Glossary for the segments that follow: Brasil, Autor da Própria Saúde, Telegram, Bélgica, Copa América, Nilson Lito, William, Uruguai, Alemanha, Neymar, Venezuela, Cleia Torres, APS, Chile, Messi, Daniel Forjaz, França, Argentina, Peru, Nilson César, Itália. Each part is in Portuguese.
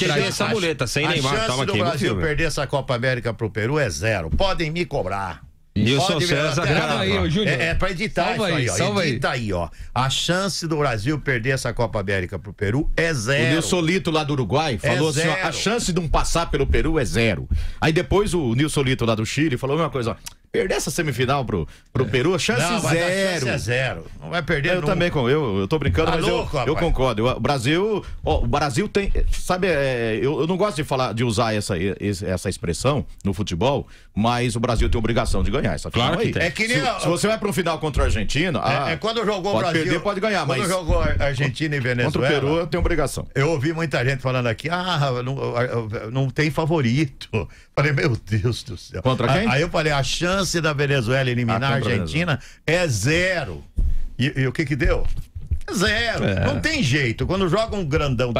Tirar essa muleta, sem Neymar. A chance do Brasil perder essa Copa América pro Peru é zero. Podem me cobrar. Nilson César, é pra editar isso aí, ó. Edita aí, ó. A chance do Brasil perder essa Copa América pro Peru é zero. O Nilson Lito lá do Uruguai falou assim, ó, a chance de um passar pelo Peru é zero. Aí depois o Nilson Lito lá do Chile falou a mesma coisa, ó. Perder essa semifinal pro Peru, chance não, zero. Chance é zero. Não vai perder nunca. Também, eu tô brincando, mas louco, eu concordo. O Brasil tem, sabe, eu não gosto de falar, de usar essa expressão no futebol, mas o Brasil tem obrigação de ganhar essa final aí. É que nem se você vai pra um final contra a Argentina, quando jogou o Brasil, perder, pode ganhar, quando jogou a Argentina e Venezuela, contra o Peru, eu tenho obrigação. Eu ouvi muita gente falando aqui, não tem favorito. Falei, meu Deus do céu. Contra quem? Aí eu falei, a chance da Venezuela eliminar a Argentina é zero. E o que que deu? Zero. É. Não tem jeito. Quando joga um grandão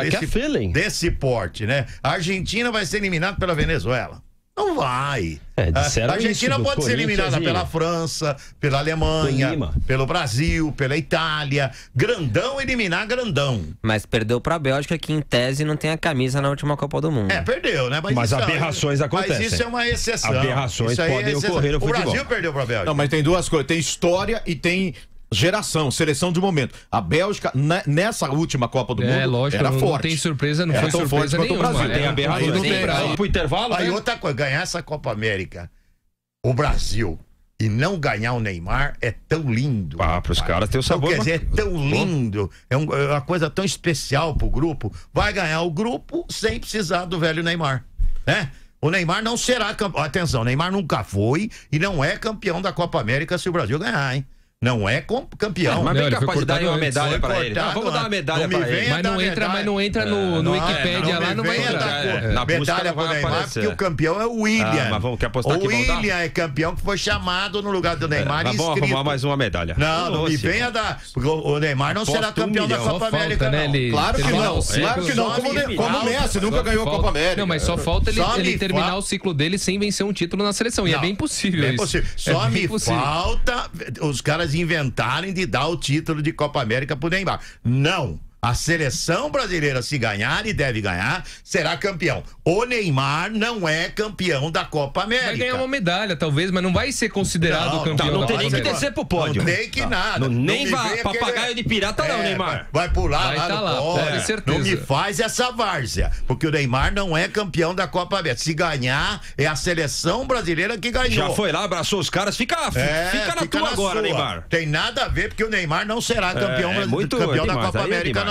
desse porte, né? A Argentina vai ser eliminada pela Venezuela. Não vai. A Argentina pode ser eliminada pela França, pela Alemanha, pelo Brasil, pela Itália. Grandão eliminar grandão. Mas perdeu pra Bélgica, que em tese não tem a camisa na última Copa do Mundo. Perdeu, né? Mas aberrações acontecem. Mas isso é uma exceção. Aberrações podem ocorrer no futebol. O Brasil perdeu pra Bélgica. Não, mas tem duas coisas. Tem história e tem geração, seleção de momento. A Bélgica, nessa última Copa do Mundo, lógico, era forte. Não tem surpresa, não foi surpresa nenhuma. Brasil. Tem a Bélgica, não tem pra ir pro intervalo. Aí outra coisa, ganhar essa Copa América, o Brasil, e não ganhar o Neymar é tão lindo. Ah, pros caras tem o sabor. Quer dizer, é tão lindo, é uma coisa tão especial pro grupo. Vai ganhar o grupo sem precisar do velho Neymar, né? O Neymar não será campeão. Atenção, o Neymar nunca foi e não é campeão da Copa América se o Brasil ganhar, hein? Não é campeão. Mas bem capaz de dar uma medalha pra ele. Vamos dar uma medalha pra ele. Mas não entra no Wikipedia lá, não vai entrar. Na medalha pro Neymar, porque o campeão é o William. O William é campeão que foi chamado no lugar do Neymar e inscrito. Vamos arrumar mais uma medalha. Não me venha dar. Porque o Neymar não será campeão da Copa América, não. Claro que não. Claro que não. Como o Messi nunca ganhou a Copa América. Não, mas só falta ele terminar o ciclo dele sem vencer um título na seleção. E é bem possível isso. Só me falta os caras inventarem de dar o título de Copa América pro Neymar. Não! A seleção brasileira, se ganhar e deve ganhar, será campeão. O Neymar não é campeão da Copa América. Vai ganhar uma medalha, talvez, mas não vai ser considerado campeão. Não tem nem que descer pro pódio. Não tem que nada. Nem papagaio de pirata não, Neymar. Vai pular lá no pódio. Não me faz essa várzea, porque o Neymar não é campeão da Copa América. Se ganhar, é a seleção brasileira que ganhou. Já foi lá, abraçou os caras, fica na tua agora, Neymar. Tem nada a ver, porque o Neymar não será campeão da Copa América, não.